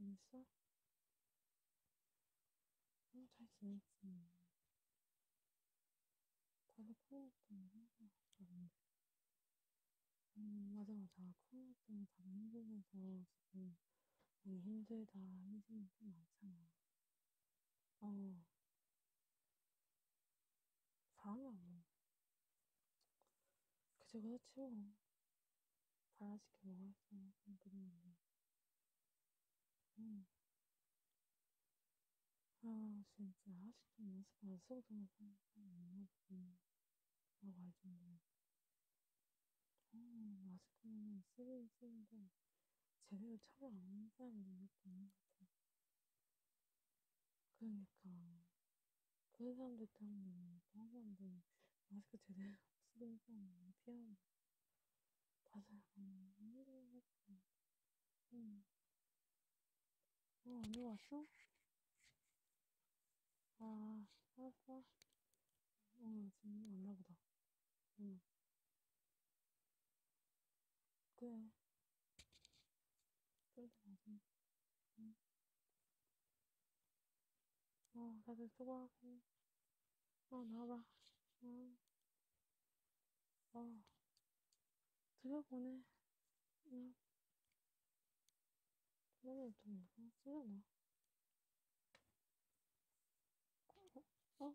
지냈어? 잘 지냈지. 다들 코로나 때문에 힘들어 하더라는데. 맞아. 코로나 때문에 다들 힘들면서 지금 많이 힘들다 하는 사람이 좀 많잖아. 어, 다음이야 뭐. 그저 그렇지 뭐. 달아지게 먹어야지. 그냥 그러면. 응. 아, 진짜 아직도 마스크 안 쓰고 들어가는 사람이 있나 보군 라고 알던데. 마스크는 쓰긴 쓰는데 제대로 착용 안 하는 사람들이 몇 번 있는 것 같아. 그러니까 그런 사람들 때문에 다른 사람들은 마스크 제대로 안 쓰던 사람을 피하고 다들 약간 힘들어했지. 응. 언니 왔어? 아, 알았어. 지금 왔나 보다. 응, 그래. 좀 이따 가지. 응. 다들 수고하고. 나와봐. 응. 어, 들여보내. 응. 그러면 또 이거 쓰려나? 어? 어?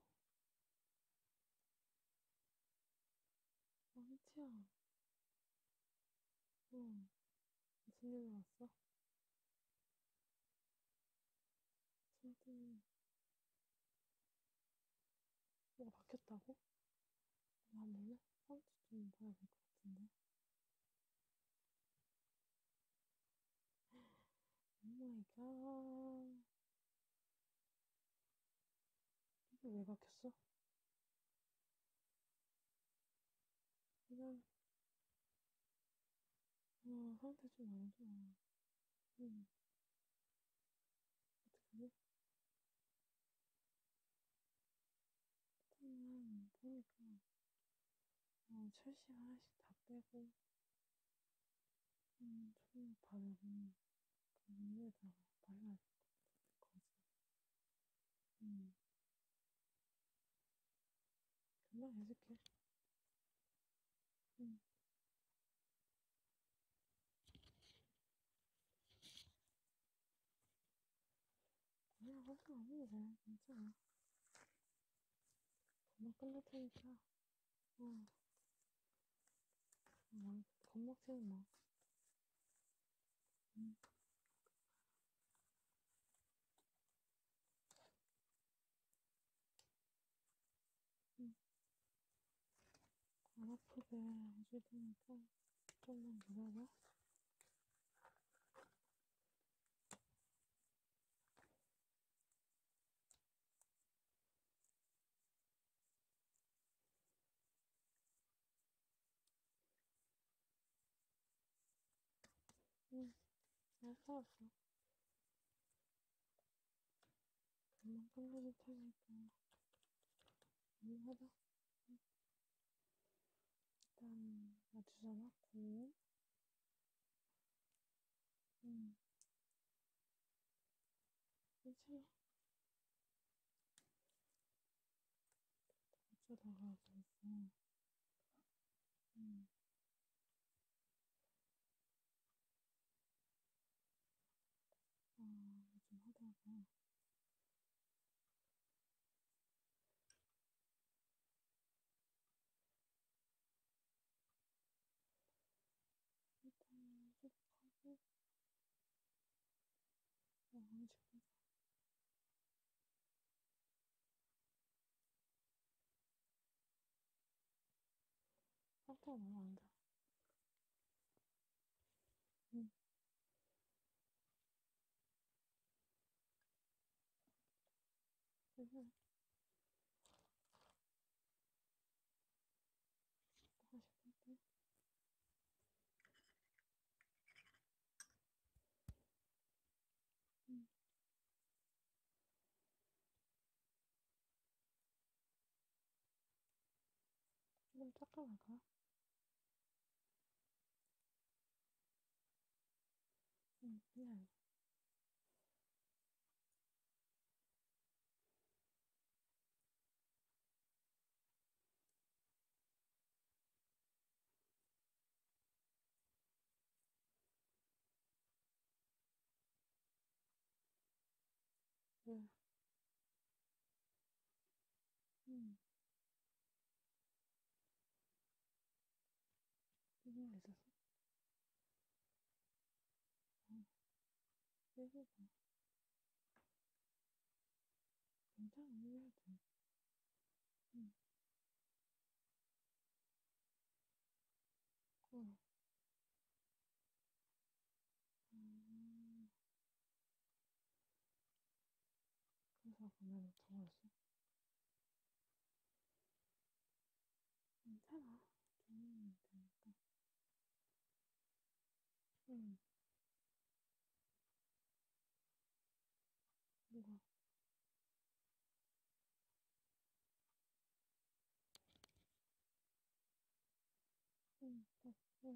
희치야. 응. 무슨 일로 왔어? 손등이 뭐가 바뀌었다고? 나 몰래? 다음 주쯤 봐야 될 것 같은데. 오 마이 갓. 이게 왜 바뀌었어? 이건, 상태 좀 안 좋아. 응. 어떡하지? 일단은, 보니까, 철심 하나씩 다 빼고, 조금 바르고, 눈에다가 발라야 될 거지. 응. 금방 해줄게. 응. 그냥 화장 안 해도 돼. 괜찮아. 금방 끝날 테니까. 겁먹지는 마. 응. 안 아프게 해줄 테니까 좀만 기다려. 응, 잘 살았어. 금방 끝내줄 테니까 일하자. 일단 나 주전하고, 그치? 어쩌다가 그랬어. 응. 요즘 하다가 일단 소독하고 음식 보자. 깜짝 놀란다. 응. 그래서 다시 볼게. 응. 좀 닦아볼까? 그냥 음, 음, 있었어. 음, 그래서 괜찮아, 해야 돼. 음, 어, 음, 그래서 그날 들어왔어. 괜찮아, 좀 되니까. 음, 뭐가, 딱,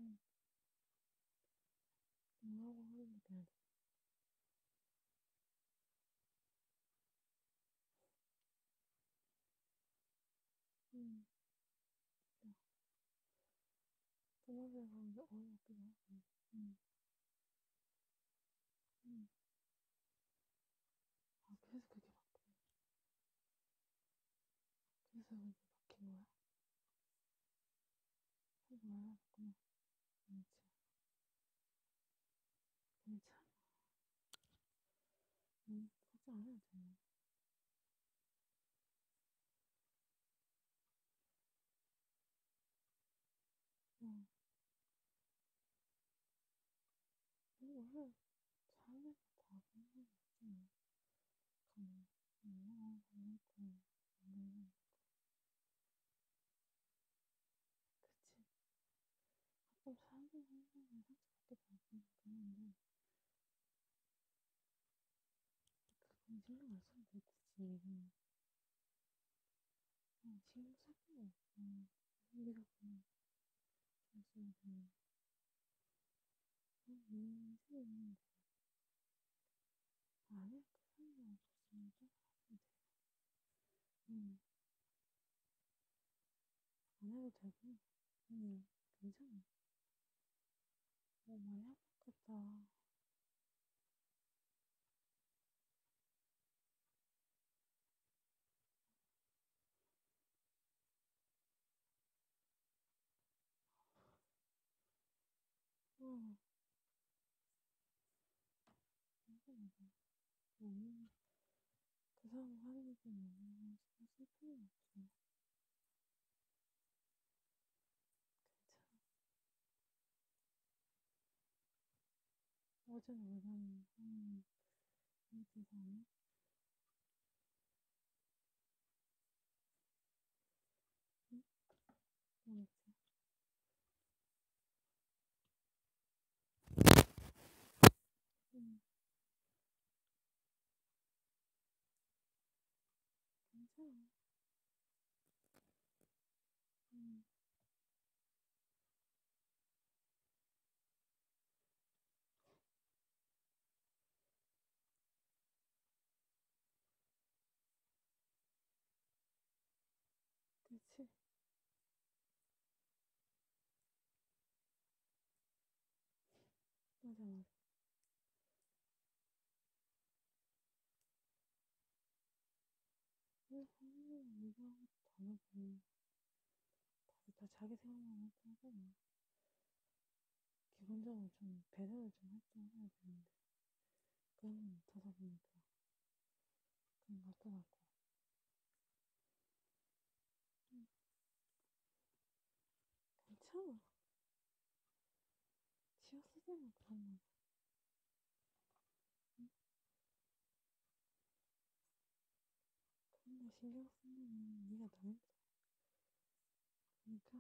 뭐라고 하는데 그냥, 음, 그냥 그날에 가면 어이없기도 하고. 음, 음, 아, 그래서 그게 바뀌어. 그래서 그게 바뀐 거야? 하지 말라고. 진짜, 괜찮아. 걱정 안 해도 돼. 응, 원래 자기가 다 그런 거 있잖아. 가면, 건너고, 음, 그치. 가끔 사람들이 항상 상처받게 되고 그러는데, 그건 신경 안 써도 돼, 굳이 얘기는. 신경 쓸 필요 없고, 우리가 그냥 잘 써야 되는, 내 인생이 있는데, 아니야, 그 사람이 없으면 또 하면 돼. 음, 안 해도 되고, 음, 괜찮아. 많이 아팠겠다. 어, 괜찮아. 너무 그 사람 하는 일이 너무 신경 쓸 필요는 없어. 괜찮아. 어제는 월간 이 대상이 응? 뭐였지? 응, 괜찮아. 응, 그치? 맞아. 왜 항상 얘기하고 다르고 다들 다 자기 생각만 하고 하잖아. 기본적으로 좀 배려를 좀 할 줄 알아야 되는데 그런 건 못하다 보니까 그냥 갖다 놨고. 응, 괜찮아. 지어 쓰기는 그런 거. 응? 그런 거 신경 쓰면 네가 더 힘들어. 그러니까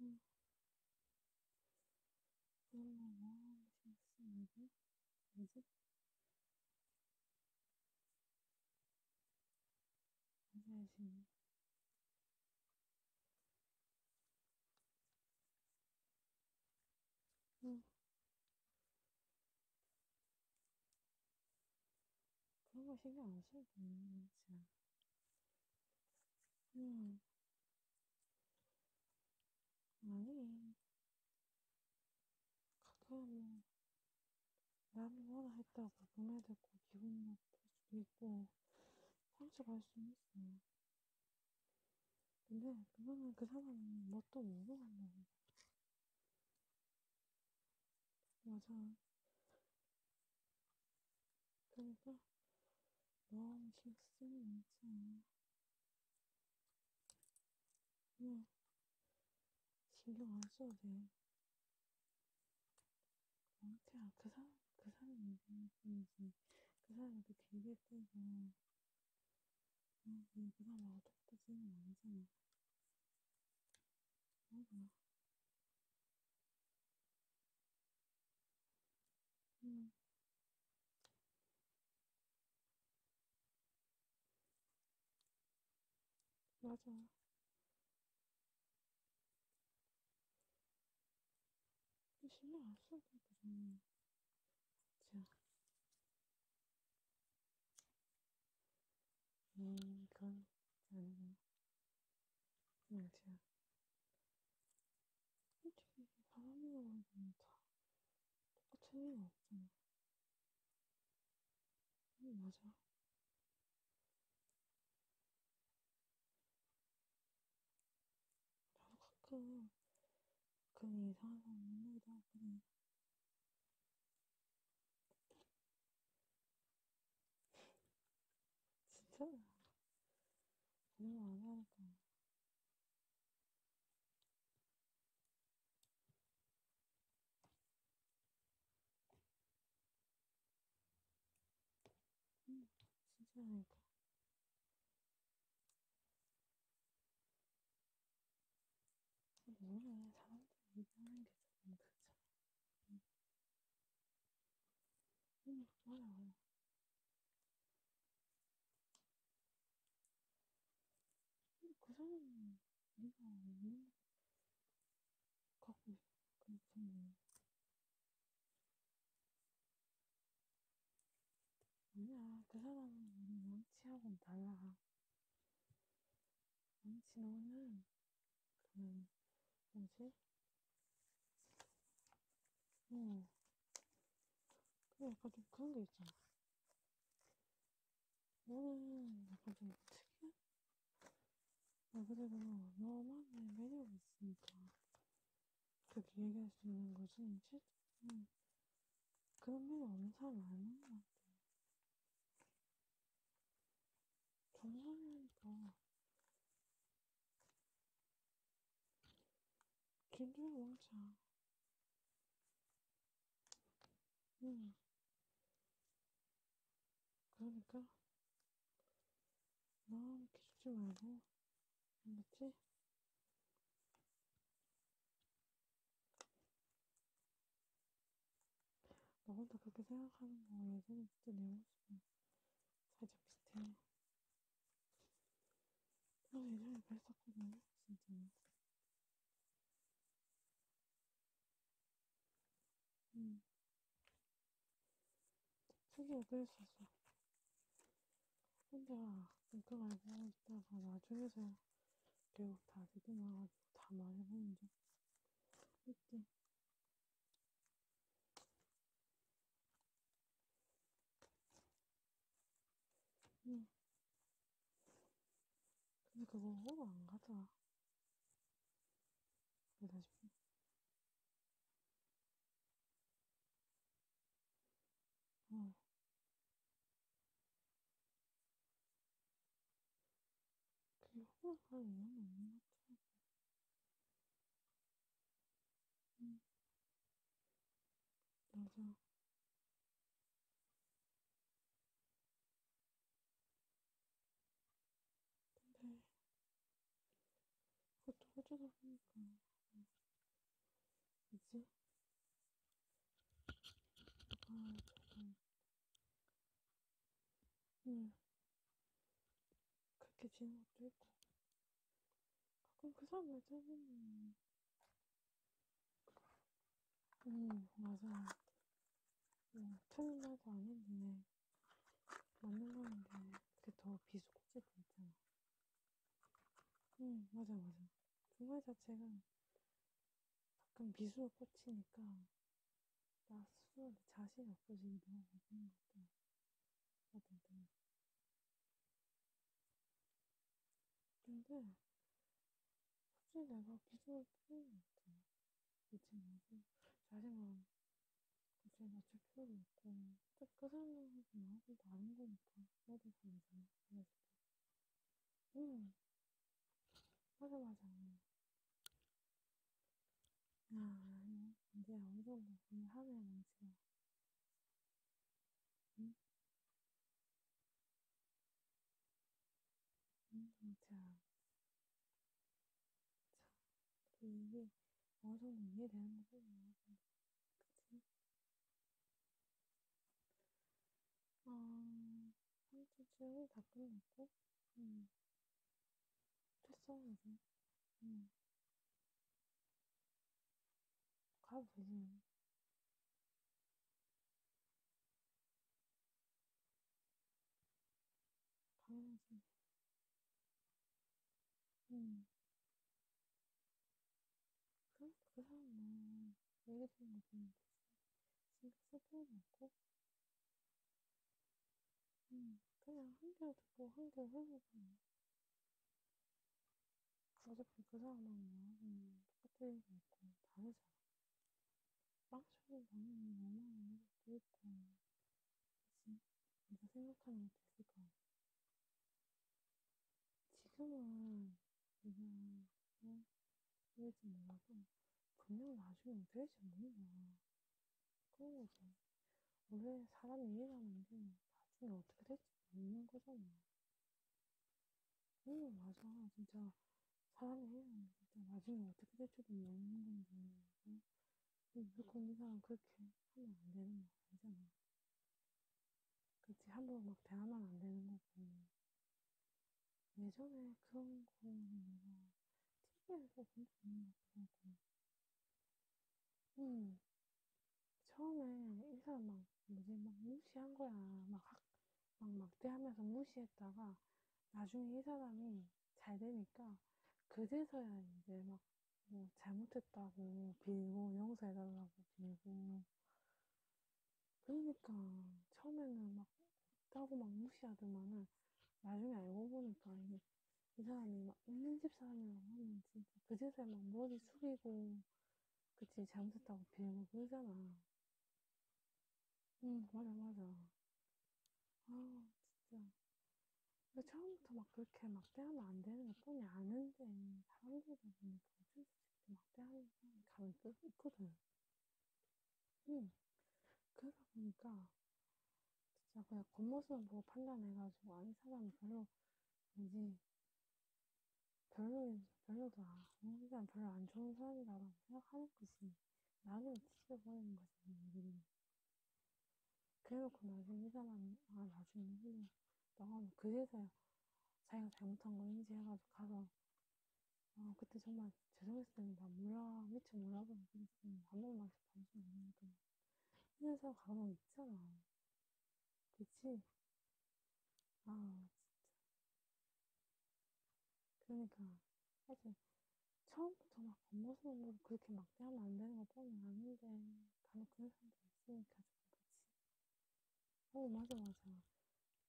응, 그런 거 너무 신경 쓰면 안 돼. 알지? 알지. 응, 그런 거 신경 안 써도 돼, 진짜. 응, 아니, 가끔, 대한민국을 했다고 구매되고 기분 나쁠 수도 있고 상처받을 수도 있어요. 근데 그거는 그 사람이 뭣도 모르고 한 거예요. 맞아. 그러니까 너무 신경 쓰는 게 있잖아. 그냥 신경 안 써도 돼. 그냥 그 사람이 얘기했지. 그 사람이 그렇게 얘기했다고 그 사람하고 똑같이 쓰는 거 아니잖아. 맞아. 맞아. 신경 안 써도 되거든. 그치? 이건 아니야. 맞아. 솔직히 바람이라고 하면 다 똑같은 의미가 없잖아. 맞아. 나도 가끔 그런 이상한 사람 만나기도 하거든. 진짜? 이런 거 안 하니까. 진짜 아닐까. 뭐래, 사람들 얘기하는 게 조금 그렇잖아. 맞아. 그 사람은 네가 없는 것 같고 그렇던데. 아니야, 그 사람은 우리 원치하고는 달라. 원치 너는 그 뭐지? 그래, 약간 좀 그런 게 있잖아. 너는 약간 좀 특이한? 말 그대로 너만의 매력이 있으니까 그렇게 얘기할 수 있는 거지. 실제로는 그런 매력 없는 사람은 아닌 것 같아. 정상이니까 진주야 왕자. 그러니까 너무 기죽지 말고, 알겠지? 너 혼자 그렇게 생각하는 거 예전에 그때 내 모습은 살짝 비슷해. 나도 예전에 그랬었거든, 진짜. 응. 특이하게 그랬었어. 혼자 끙끙 앓고 있다가 나중에서 결국 다 되돌아가지고 다 말해보는 적 있지. 응. 근데 그거 호러 안 가더라. 그러다 싶어. 응. 그게 호러 가는 이유는 없는 것 같더라고. 응. 맞아. 근데 그것도 어쩌다 보니까. 그치? 조금 그렇게 지는 것도 있고, 가끔 그 사람 말 들으면 맞아. 틀린 말도 아닌데 맞는 말인데 그게 더 비수국질 때 있잖아. 맞아. 그 말 자체가 가끔 미수로 꽂히니까 나 수업에 자신이 없어지기 너무 무서운 것 같아. 근데 굳이 내가 기술할 필요는 없잖아. 이친구들 자신감 굳이 맞출 필요도 없고 어차피 그 사람들은 나한테 다른 거니까 너도 다르잖아. 그래서 맞아. 야, 이제 어느 정도 오늘 하루에 망치야. 응? 자, 이게 어느 정도 이해되는 거잖아. 그치? 한주 지금 다 끝났고, 됐어, 이제. 가도 되지. 당연하지. 그 사람은 얘기 듣는 거 보면 신경 쓸 필요도 없고 그냥 한 개를 듣고 한 개를 회복하면 어차피 그 사람하고는 똑같은 게 있고 다르잖아. 빵처럼 당연히 원하는 것도 있고 그치? 내가 생각하는 것도 있을 거 아니야. 지금은 그냥 왜일지 몰라도 분명 나중에 될지 모르냐 그런 거지. 원래 사람 일이라는 게 나중에 어떻게 될지 모르는 거잖아. 맞아. 진짜 사람 일이라는 게 진짜 나중에 어떻게 될지도 모르는 건데 무조건 이 사람 그렇게 하면 안 되는 거 아니잖아. 그치? 함부로 막 대하면 안 되는 거고. 예전에 그런 거는 내가 TV에서 본 적 있는 것 같더라고. 처음에 이 사람 막 이제 막 무시한 거야. 막 막대하면서 무시했다가 나중에 이 사람이 잘 되니까 그제서야 이제 막 뭐 잘못했다고 빌고 용서해달라고 빌고. 그러니까 처음에는 막 없다고 막 무시하더만은 나중에 알고 보니까 이게 이 사람이 막 있는 집 사람이라고 하면 진짜 그제서야 막 머리 숙이고 그치 잘못했다고 빌고 그러잖아. 맞아. 아 진짜 처음부터 막 그렇게 막대하면 안 되는 것 뿐이 아는데 사람들이다 보니까 어쩔 수 없이 막대하는 사람이 가면 또 있거든. 그러다 보니까 진짜 그냥 겉모습만 보고 판단해가지고 아 이 사람은 별로 왠지 별로다 이 사람 별로 안 좋은 사람이다라고 생각하는 거지. 나중에 뒤져버리는 거지. 그래놓고 나중에 이 사람이 아 나중에 나가면 그제서야 자기가 잘못한 거 인지해가지고 가서 아 그때 정말 죄송했습니다 미처 몰라서 아무 말 없이 방송 없는 거 이런 사람 가면 있잖아. 그치? 아, 진짜. 그러니까, 사실, 처음부터 막 겉모습으로 그렇게 막대하면 안 되는 거 뻔히 아는데, 간혹 그런 사람도 있으니까 좀 그렇지. 맞아.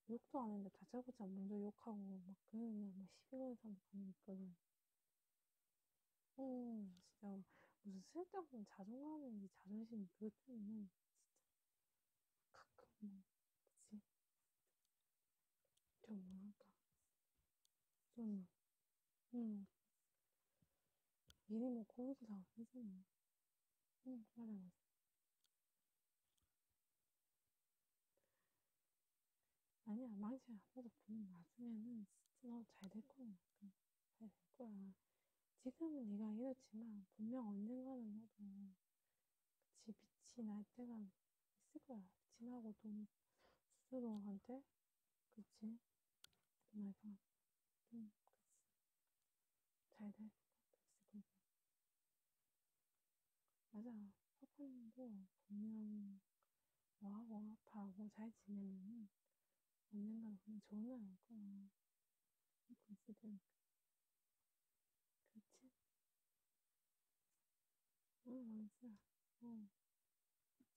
욕도 안 했는데, 다짜고짜 먼저 욕하고, 막, 그냥 막 시비 거는 사람도 간혹 있거든. 진짜, 무슨 쓸데없는 자존감인지 자존심, 그것 때문에, 진짜, 가끔, 좀 뭐랄까 좀 미리 뭐 고기도 다 없잖아. 맞아. 아니야 망치 하나도 보면 나중에는 진짜 너 잘 될 거야. 잘 될 거야. 지금은 네가 이렇지만 분명 언젠가는 너도 그치 빛이 날 때가 있을 거야. 빛이 나고 또 스스로한테 그치 내가 좀 그치 잘 될 것도 있을 거고. 맞아. 파파님도 분명 뭐하고 아파하고 잘 지내면은 언젠가는 그냥 좋은 날 올 거야. 믿고 있을 테니까. 그치? 맞아.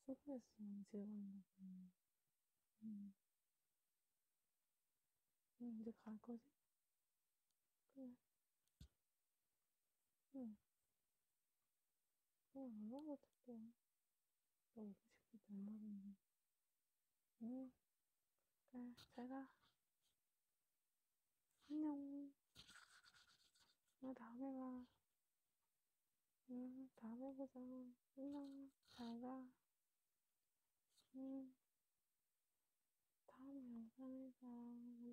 속에서 문제가 있나 보네. 응, 이제 갈 거지? 그래. 응. 그냥 안 오고 싶어. 나 오고 싶은데 안 말했네. 응. 그래, 잘 가. 안녕. 나 다음에 봐. 응, 다음에 보자. 안녕. 잘 가. 응. 다음 영상에서.